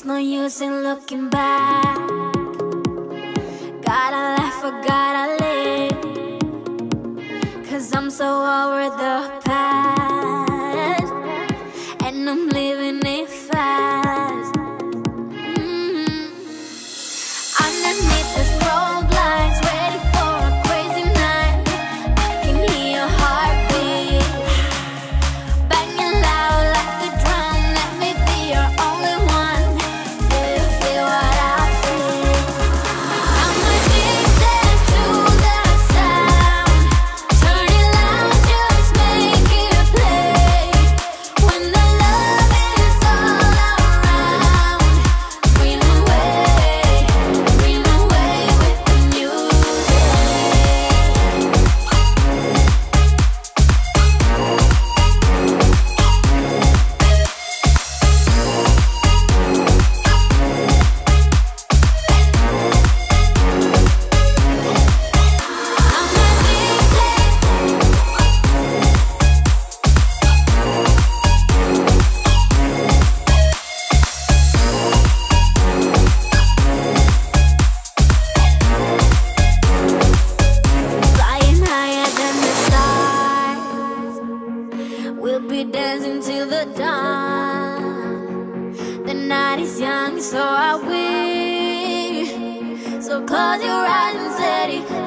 There's no use in looking back. Gotta laugh or gotta live, 'cause I'm so over the past, and I'm living it fast. Underneath the scroll blinds, ready for a crazy night. I can hear your heartbeat banging loud like the drum. Let me be your only one. Do you feel what I feel? I'm addicted to that sound. Turn it loud, just make it play. When the love is all around, dream away with the music. I'm addicted. Flying higher than the stars, we'll be dancing till the dawn. The night is young, so are we. So close your eyes and set it.